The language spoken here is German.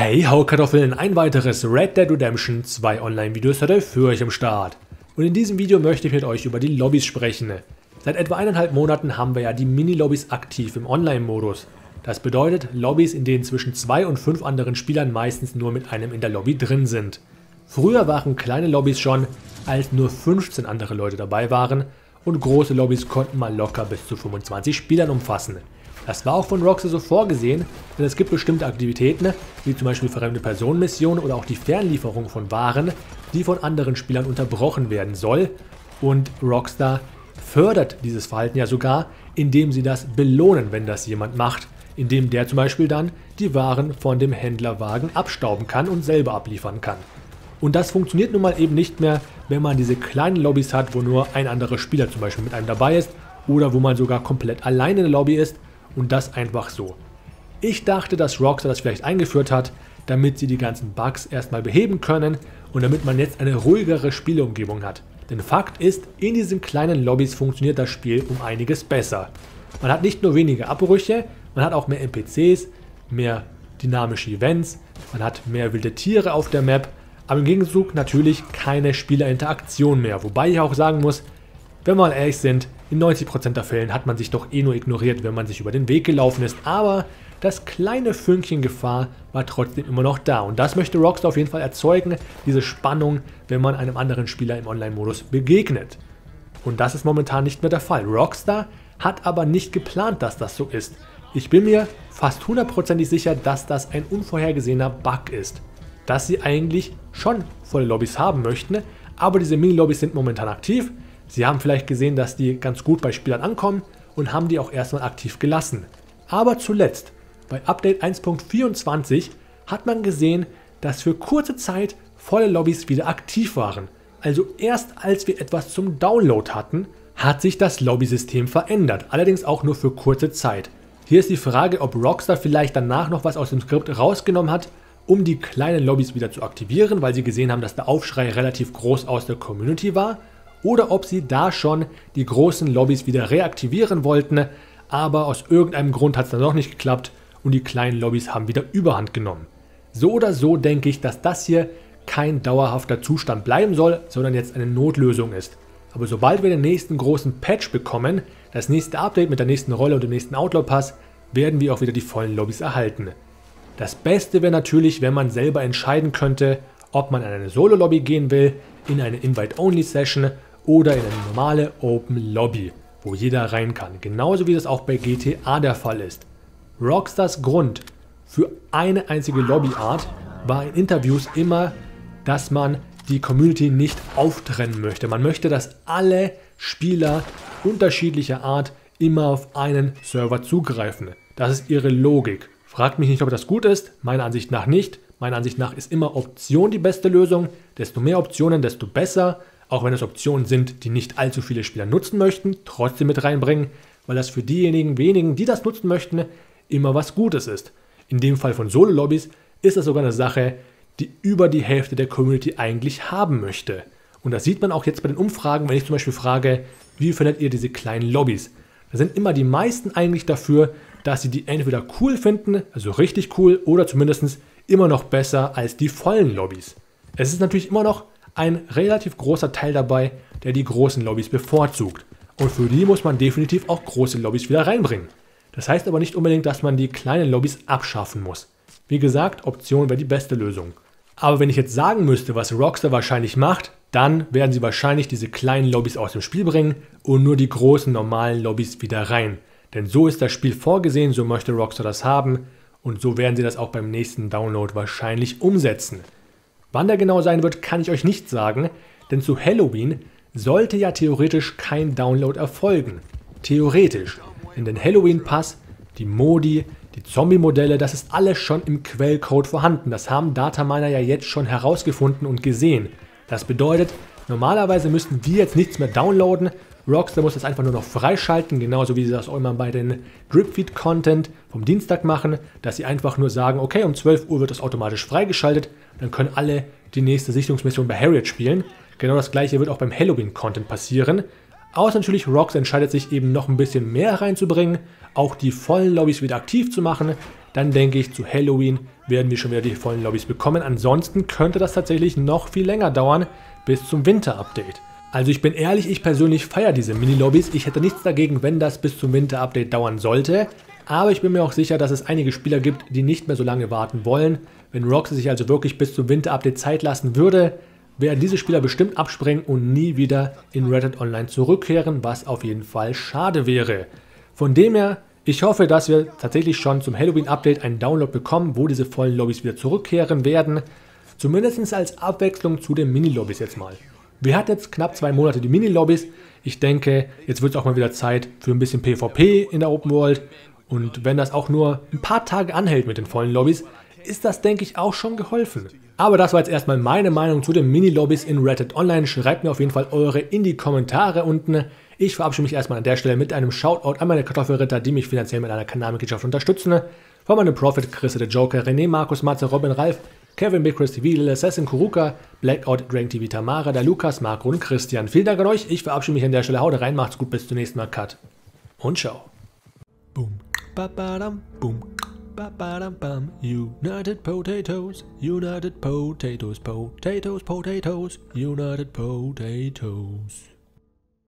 Hey, Hau Kartoffeln, ein weiteres Red Dead Redemption 2 Online-Video ist heute für euch am Start. Und in diesem Video möchte ich mit euch über die Lobbys sprechen. Seit etwa 1,5 Monaten haben wir ja die Mini-Lobbys aktiv im Online-Modus. Das bedeutet Lobbys, in denen zwischen 2 und 5 anderen Spielern meistens nur mit einem in der Lobby drin sind. Früher waren kleine Lobbys schon, als nur 15 andere Leute dabei waren, und große Lobbys konnten mal locker bis zu 25 Spielern umfassen. Das war auch von Rockstar so vorgesehen, denn es gibt bestimmte Aktivitäten, wie zum Beispiel fremde Personenmissionen oder auch die Fernlieferung von Waren, die von anderen Spielern unterbrochen werden soll, und Rockstar fördert dieses Verhalten ja sogar, indem sie das belohnen, wenn das jemand macht, indem der zum Beispiel dann die Waren von dem Händlerwagen abstauben kann und selber abliefern kann. Und das funktioniert nun mal eben nicht mehr, wenn man diese kleinen Lobbys hat, wo nur ein anderer Spieler zum Beispiel mit einem dabei ist oder wo man sogar komplett alleine in der Lobby ist. Und das einfach so. Ich dachte, dass Rockstar das vielleicht eingeführt hat, damit sie die ganzen Bugs erstmal beheben können und damit man jetzt eine ruhigere Spielumgebung hat. Denn Fakt ist, in diesen kleinen Lobbys funktioniert das Spiel um einiges besser. Man hat nicht nur weniger Abbrüche, man hat auch mehr NPCs, mehr dynamische Events, man hat mehr wilde Tiere auf der Map, aber im Gegenzug natürlich keine Spielerinteraktion mehr. Wobei ich auch sagen muss, wenn wir mal ehrlich sind, in 90% der Fällen hat man sich doch eh nur ignoriert, wenn man sich über den Weg gelaufen ist, aber das kleine Fünkchen Gefahr war trotzdem immer noch da und das möchte Rockstar auf jeden Fall erzeugen, diese Spannung, wenn man einem anderen Spieler im Online-Modus begegnet. Und das ist momentan nicht mehr der Fall. Rockstar hat aber nicht geplant, dass das so ist. Ich bin mir fast hundertprozentig sicher, dass das ein unvorhergesehener Bug ist, dass sie eigentlich schon volle Lobbys haben möchten, aber diese Mini-Lobbys sind momentan aktiv. Sie haben vielleicht gesehen, dass die ganz gut bei Spielern ankommen und haben die auch erstmal aktiv gelassen. Aber zuletzt, bei Update 1.24 hat man gesehen, dass für kurze Zeit volle Lobbys wieder aktiv waren. Also erst als wir etwas zum Download hatten, hat sich das Lobbysystem verändert, allerdings auch nur für kurze Zeit. Hier ist die Frage, ob Rockstar vielleicht danach noch was aus dem Skript rausgenommen hat, um die kleinen Lobbys wieder zu aktivieren, weil sie gesehen haben, dass der Aufschrei relativ groß aus der Community war. Oder ob sie da schon die großen Lobbys wieder reaktivieren wollten, aber aus irgendeinem Grund hat es dann noch nicht geklappt und die kleinen Lobbys haben wieder Überhand genommen. So oder so denke ich, dass das hier kein dauerhafter Zustand bleiben soll, sondern jetzt eine Notlösung ist. Aber sobald wir den nächsten großen Patch bekommen, das nächste Update mit der nächsten Rolle und dem nächsten Outlaw-Pass, werden wir auch wieder die vollen Lobbys erhalten. Das Beste wäre natürlich, wenn man selber entscheiden könnte, ob man in eine Solo-Lobby gehen will, in eine Invite-Only-Session oder in eine normale Open Lobby, wo jeder rein kann, genauso wie das auch bei GTA der Fall ist. Rockstars Grund für eine einzige Lobbyart war in Interviews immer, dass man die Community nicht auftrennen möchte. Man möchte, dass alle Spieler unterschiedlicher Art immer auf einen Server zugreifen. Das ist ihre Logik. Fragt mich nicht, ob das gut ist, meiner Ansicht nach nicht. Meiner Ansicht nach ist immer Option die beste Lösung. Desto mehr Optionen, desto besser. Auch wenn es Optionen sind, die nicht allzu viele Spieler nutzen möchten, trotzdem mit reinbringen, weil das für diejenigen wenigen, die das nutzen möchten, immer was Gutes ist. In dem Fall von Solo-Lobbys ist das sogar eine Sache, die über die Hälfte der Community eigentlich haben möchte. Und das sieht man auch jetzt bei den Umfragen, wenn ich zum Beispiel frage, wie findet ihr diese kleinen Lobbys? Da sind immer die meisten eigentlich dafür, dass sie die entweder cool finden, also richtig cool, oder zumindest immer noch besser als die vollen Lobbys. Es ist natürlich immer noch ein relativ großer Teil dabei, der die großen Lobbys bevorzugt. Und für die muss man definitiv auch große Lobbys wieder reinbringen. Das heißt aber nicht unbedingt, dass man die kleinen Lobbys abschaffen muss. Wie gesagt, Option wäre die beste Lösung. Aber wenn ich jetzt sagen müsste, was Rockstar wahrscheinlich macht, dann werden sie wahrscheinlich diese kleinen Lobbys aus dem Spiel bringen und nur die großen normalen Lobbys wieder rein. Denn so ist das Spiel vorgesehen, so möchte Rockstar das haben und so werden sie das auch beim nächsten Download wahrscheinlich umsetzen. Wann der genau sein wird, kann ich euch nicht sagen, denn zu Halloween sollte ja theoretisch kein Download erfolgen. Theoretisch, denn den Halloween-Pass, die Modi, die Zombie-Modelle, das ist alles schon im Quellcode vorhanden. Das haben Dataminer ja jetzt schon herausgefunden und gesehen. Das bedeutet, normalerweise müssten wir jetzt nichts mehr downloaden. Rockstar muss das einfach nur noch freischalten, genauso wie sie das auch immer bei den Dripfeed-Content vom Dienstag machen, dass sie einfach nur sagen, okay, um 12 Uhr wird das automatisch freigeschaltet, dann können alle die nächste Sichtungsmission bei Harriet spielen. Genau das gleiche wird auch beim Halloween-Content passieren. Außer natürlich Rockstar entscheidet sich eben noch ein bisschen mehr reinzubringen, auch die vollen Lobbys wieder aktiv zu machen. Dann denke ich, zu Halloween werden wir schon wieder die vollen Lobbys bekommen. Ansonsten könnte das tatsächlich noch viel länger dauern bis zum Winter-Update. Also ich bin ehrlich, ich persönlich feiere diese Mini-Lobbys. Ich hätte nichts dagegen, wenn das bis zum Winter-Update dauern sollte. Aber ich bin mir auch sicher, dass es einige Spieler gibt, die nicht mehr so lange warten wollen. Wenn Rockstar sich also wirklich bis zum Winter-Update Zeit lassen würde, werden diese Spieler bestimmt abspringen und nie wieder in Red Dead Online zurückkehren, was auf jeden Fall schade wäre. Von dem her, ich hoffe, dass wir tatsächlich schon zum Halloween-Update einen Download bekommen, wo diese vollen Lobbys wieder zurückkehren werden. Zumindest als Abwechslung zu den Mini-Lobbys jetzt mal. Wir hatten jetzt knapp 2 Monate die Mini-Lobbys. Ich denke, jetzt wird es auch mal wieder Zeit für ein bisschen PvP in der Open World. Und wenn das auch nur ein paar Tage anhält mit den vollen Lobbys, ist das, denke ich, auch schon geholfen. Aber das war jetzt erstmal meine Meinung zu den Mini-Lobbys in Red Dead Online. Schreibt mir auf jeden Fall eure in die Kommentare unten. Ich verabschiede mich erstmal an der Stelle mit einem Shoutout an meine Kartoffelritter, die mich finanziell mit einer Kanalmitgliedschaft unterstützen. Von meinem Profit, Chris, der Joker, René, Markus, Matze, Robin, Ralf, Kevin, BigChrisTV, Lil Assassin, Kuruka, Blackout, Dragon Tv, Tamara, DerLukas, Marco und Christian. Vielen Dank an euch. Ich verabschiede mich an der Stelle. Haut rein, macht's gut, bis zum nächsten Mal. Cut und ciao. Boom, ba-ba-dam, boom. Ba-ba-dum-bum. United Potatoes, potatoes, potatoes, United Potatoes.